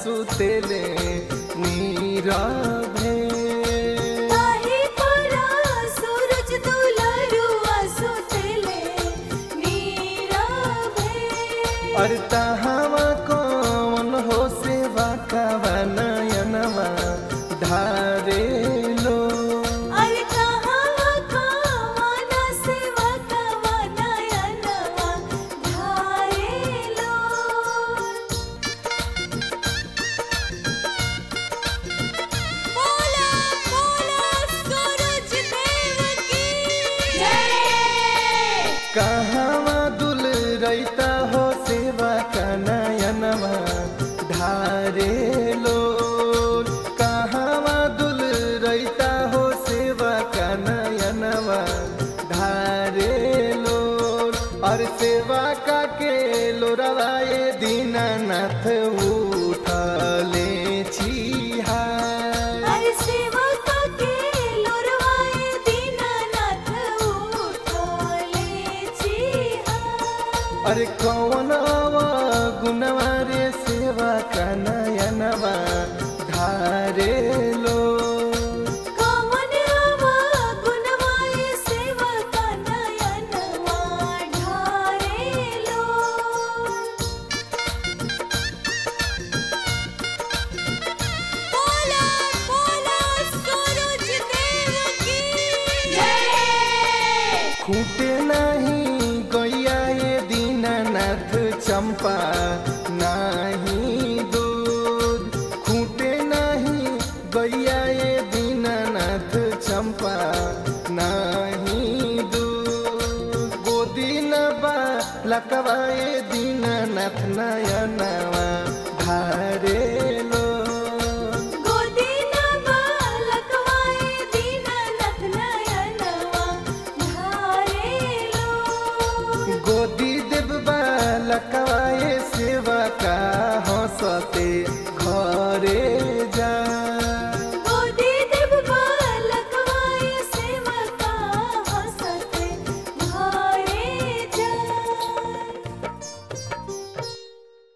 सुतेले नीरव गोदी देव बालकवाए सेवा का।